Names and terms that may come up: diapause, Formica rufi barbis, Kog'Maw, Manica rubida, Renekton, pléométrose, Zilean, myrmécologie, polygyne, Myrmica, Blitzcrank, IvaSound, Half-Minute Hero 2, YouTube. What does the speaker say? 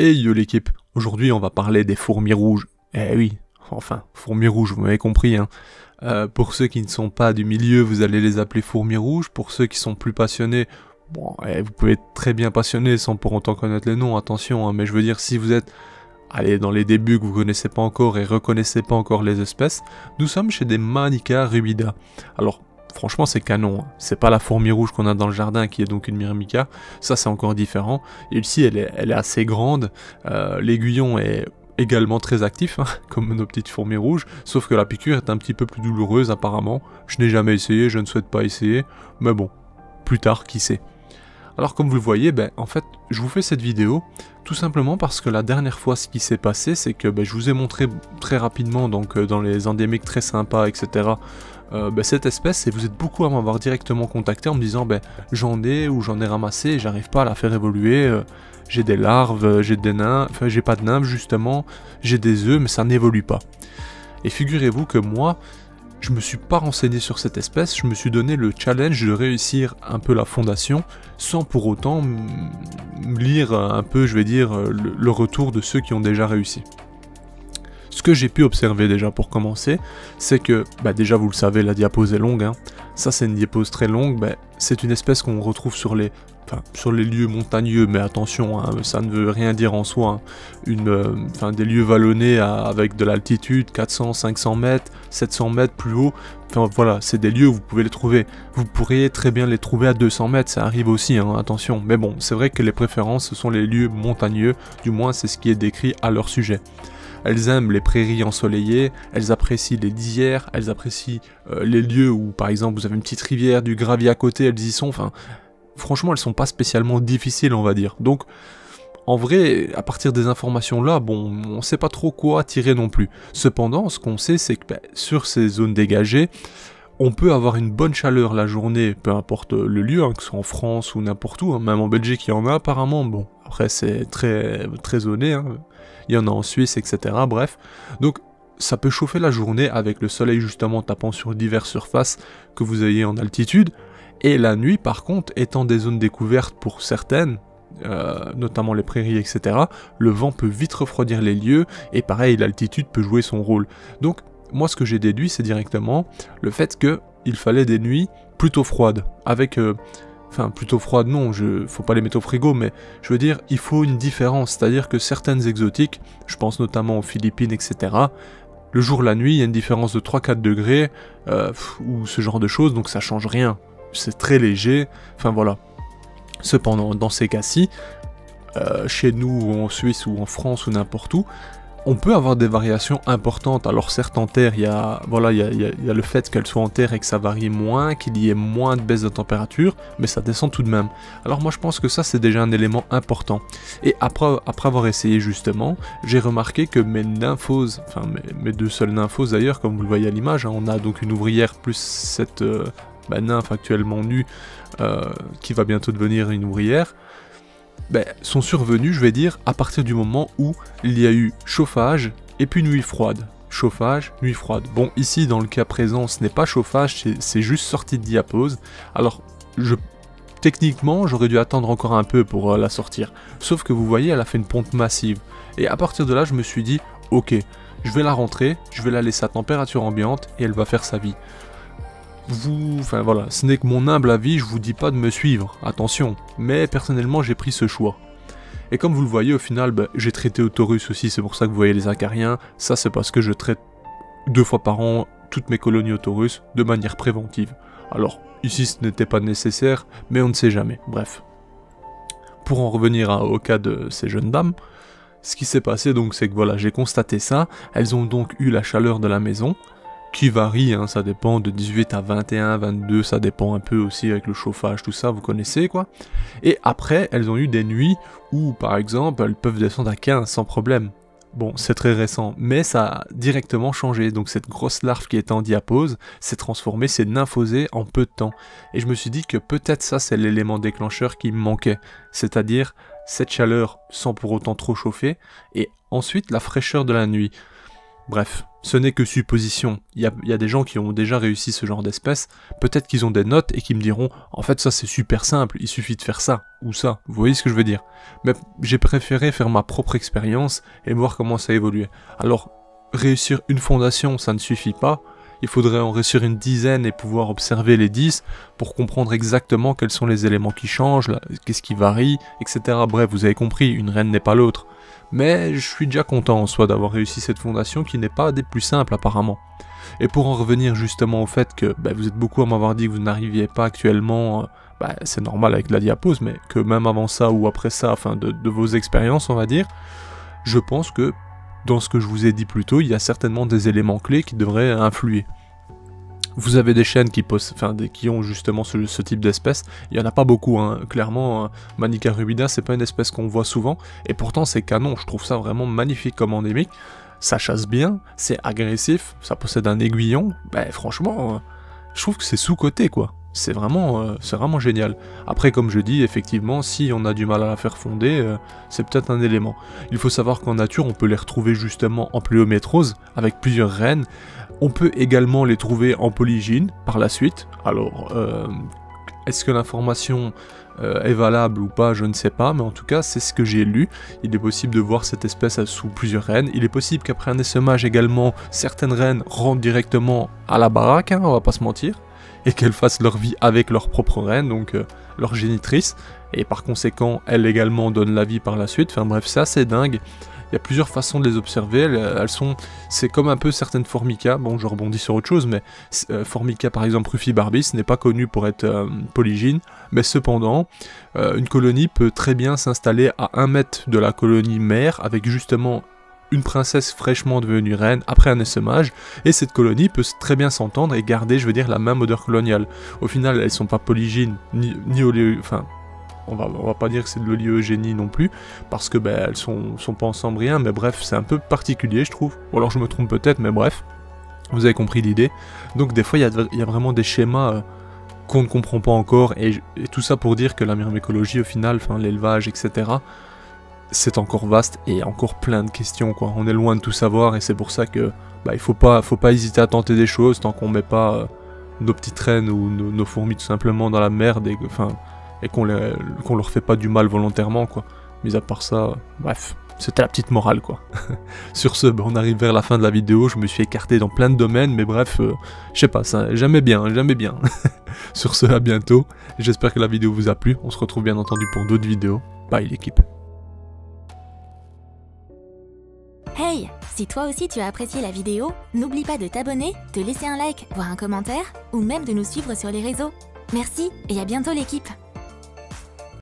Hey yo l'équipe, aujourd'hui on va parler des fourmis rouges. Eh oui, enfin, fourmis rouges, vous m'avez compris, hein. Pour ceux qui ne sont pas du milieu, vous allez les appeler fourmis rouges. Pour ceux qui sont plus passionnés, bon, vous pouvez être très bien passionné sans pour autant connaître les noms, attention, hein, mais je veux dire, si vous êtes dans les débuts que vous connaissez pas encore et reconnaissez pas encore les espèces, nous sommes chez des Manica rubida. Alors, franchement, c'est canon, hein. C'est pas la fourmi rouge qu'on a dans le jardin qui est donc une Myrmica, ça c'est encore différent. Et ici, elle est assez grande, l'aiguillon est également très actif, hein, comme nos petites fourmis rouges, sauf que la piqûre est un petit peu plus douloureuse apparemment. Je n'ai jamais essayé, je ne souhaite pas essayer, mais bon, plus tard, qui sait. Alors comme vous le voyez, en fait, je vous fais cette vidéo tout simplement parce que la dernière fois, ce qui s'est passé, c'est que je vous ai montré très rapidement, donc dans les endémiques très sympas, etc., cette espèce, et vous êtes beaucoup à m'avoir directement contacté en me disant j'en ai ou j'en ai ramassé, j'arrive pas à la faire évoluer, j'ai des larves, j'ai des nymphes, enfin j'ai pas de nymphes justement, j'ai des œufs, mais ça n'évolue pas. Et figurez-vous que moi, je me suis pas renseigné sur cette espèce, je me suis donné le challenge de réussir un peu la fondation, sans pour autant lire un peu, je vais dire, le retour de ceux qui ont déjà réussi. Ce que j'ai pu observer déjà pour commencer, c'est que, déjà vous le savez, la diapose est longue, hein. Ça c'est une diapose très longue, c'est une espèce qu'on retrouve sur les, lieux montagneux, mais attention, hein, ça ne veut rien dire en soi, hein. Des lieux vallonnés avec de l'altitude, 400, 500 mètres, 700 mètres plus haut, voilà, c'est des lieux où vous pouvez les trouver. Vous pourriez très bien les trouver à 200 mètres, ça arrive aussi, hein, attention, mais bon, c'est vrai que les préférences, ce sont les lieux montagneux, du moins c'est ce qui est décrit à leur sujet. Elles aiment les prairies ensoleillées, elles apprécient les lisières, elles apprécient les lieux où, par exemple, vous avez une petite rivière, du gravier à côté, elles y sont, franchement, elles sont pas spécialement difficiles, on va dire. Donc, en vrai, à partir des informations-là, bon, on sait pas trop quoi tirer non plus. Cependant, ce qu'on sait, c'est que sur ces zones dégagées, on peut avoir une bonne chaleur la journée, peu importe le lieu, hein, que ce soit en France ou n'importe où, hein, même en Belgique il y en a apparemment, bon, après c'est très zoné, hein, il y en a en Suisse, etc., bref. Donc ça peut chauffer la journée avec le soleil justement tapant sur diverses surfaces que vous ayez en altitude, et la nuit par contre, étant des zones découvertes pour certaines, notamment les prairies, etc., le vent peut vite refroidir les lieux, et pareil, l'altitude peut jouer son rôle. Donc, moi, ce que j'ai déduit, c'est directement le fait qu'il fallait des nuits plutôt froides. Avec, plutôt froides, non, faut pas les mettre au frigo, mais je veux dire, il faut une différence. C'est-à-dire que certaines exotiques, je pense notamment aux Philippines, etc., le jour, la nuit, il y a une différence de 3-4 degrés, ou ce genre de choses, donc ça change rien. C'est très léger, voilà. Cependant, dans ces cas-ci, chez nous, ou en Suisse, ou en France, ou n'importe où, on peut avoir des variations importantes. Alors certes en terre, il y a le fait qu'elle soit en terre et que ça varie moins, qu'il y ait moins de baisse de température, mais ça descend tout de même. Alors moi je pense que ça c'est déjà un élément important. Et après avoir essayé justement, j'ai remarqué que mes nymphoses, mes deux seules nymphoses d'ailleurs, comme vous le voyez à l'image, hein, on a donc une ouvrière plus cette nymphe actuellement nue qui va bientôt devenir une ouvrière. Sont survenus, je vais dire, à partir du moment où il y a eu chauffage et puis nuit froide. Chauffage, nuit froide. Bon, ici, dans le cas présent, ce n'est pas chauffage, c'est juste sortie de diapause. Alors, techniquement, j'aurais dû attendre encore un peu pour la sortir. Sauf que vous voyez, elle a fait une ponte massive. Et à partir de là, je me suis dit, ok, je vais la rentrer, je vais la laisser à température ambiante et elle va faire sa vie. Voilà, ce n'est que mon humble avis, je vous dis pas de me suivre, attention, mais personnellement j'ai pris ce choix. Et comme vous le voyez au final, j'ai traité au taurus aussi, c'est pour ça que vous voyez les acariens, ça c'est parce que je traite 2 fois par an toutes mes colonies au taurus de manière préventive. Alors ici ce n'était pas nécessaire, mais on ne sait jamais, bref. Pour en revenir au cas de ces jeunes dames, ce qui s'est passé donc c'est que voilà, j'ai constaté ça, elles ont donc eu la chaleur de la maison, qui varie, hein, ça dépend de 18 à 21, 22, ça dépend un peu aussi avec le chauffage, tout ça, vous connaissez quoi. Et après, elles ont eu des nuits où, par exemple, elles peuvent descendre à 15 sans problème. Bon, c'est très récent, mais ça a directement changé, donc cette grosse larve qui était en diapause s'est transformée, s'est nymphosée en peu de temps. Et je me suis dit que peut-être ça c'est l'élément déclencheur qui me manquait, c'est-à-dire cette chaleur sans pour autant trop chauffer, et ensuite la fraîcheur de la nuit. Bref, ce n'est que supposition. Il y a des gens qui ont déjà réussi ce genre d'espèce, peut-être qu'ils ont des notes et qui me diront « En fait ça c'est super simple, il suffit de faire ça ou ça », vous voyez ce que je veux dire? Mais j'ai préféré faire ma propre expérience et voir comment ça évoluait. Alors, réussir une fondation, ça ne suffit pas, il faudrait en réussir une dizaine et pouvoir observer les 10 pour comprendre exactement quels sont les éléments qui changent, qu'est-ce qui varie, etc. Bref, vous avez compris, une reine n'est pas l'autre. Mais je suis déjà content en soi d'avoir réussi cette fondation qui n'est pas des plus simples apparemment. Et pour en revenir justement au fait que vous êtes beaucoup à m'avoir dit que vous n'arriviez pas actuellement, c'est normal avec la diapose, mais que même avant ça ou après ça, enfin de vos expériences on va dire, je pense que dans ce que je vous ai dit plus tôt, il y a certainement des éléments clés qui devraient influer. Vous avez des chaînes qui ont justement ce type d'espèces. Il n'y en a pas beaucoup, hein. Clairement, Manica rubida, c'est pas une espèce qu'on voit souvent. Et pourtant, c'est canon, je trouve ça vraiment magnifique comme endémique. Ça chasse bien, c'est agressif, ça possède un aiguillon. Franchement, je trouve que c'est sous-coté, quoi. C'est vraiment génial. Après, comme je dis, effectivement, si on a du mal à la faire fonder, c'est peut-être un élément. Il faut savoir qu'en nature, on peut les retrouver justement en pléométrose, avec plusieurs reines. On peut également les trouver en polygyne par la suite. Alors, est-ce que l'information est valable ou pas, je ne sais pas, mais en tout cas, c'est ce que j'ai lu. Il est possible de voir cette espèce sous plusieurs reines. Il est possible qu'après un essaimage également, certaines reines rentrent directement à la baraque, hein, on va pas se mentir, et qu'elles fassent leur vie avec leur propre reine, donc leur génitrice, et par conséquent, elles également donnent la vie par la suite. Enfin bref, c'est assez dingue. Il y a plusieurs façons de les observer, c'est comme un peu certaines Formica, bon je rebondis sur autre chose, mais Formica par exemple rufi barbis n'est pas connue pour être polygyne, mais cependant, une colonie peut très bien s'installer à 1 mètre de la colonie mère, avec justement une princesse fraîchement devenue reine après un essaimage, et cette colonie peut très bien s'entendre et garder, je veux dire, la même odeur coloniale. Au final, elles sont pas polygynes, ni oléo... Enfin, on va pas dire que c'est de l'oléogénie non plus, parce que elles sont pas ensemble rien, mais bref, c'est un peu particulier, je trouve. Ou alors je me trompe peut-être, mais bref, vous avez compris l'idée. Donc des fois, il y a vraiment des schémas... qu'on ne comprend pas encore, et tout ça pour dire que la myrmécologie, au final, l'élevage, etc., c'est encore vaste et encore plein de questions, quoi. On est loin de tout savoir et c'est pour ça que il faut pas hésiter à tenter des choses tant qu'on met pas nos petites reines ou nos fourmis tout simplement dans la merde et qu'on leur fait pas du mal volontairement, quoi. Mais à part ça, bref, c'était la petite morale, quoi. Sur ce, on arrive vers la fin de la vidéo, je me suis écarté dans plein de domaines, mais bref, je sais pas, ça, jamais bien. Sur ce, à bientôt, j'espère que la vidéo vous a plu, on se retrouve bien entendu pour d'autres vidéos, bye l'équipe. Hey, si toi aussi tu as apprécié la vidéo, n'oublie pas de t'abonner, de laisser un like, voire un commentaire, ou même de nous suivre sur les réseaux. Merci et à bientôt l'équipe.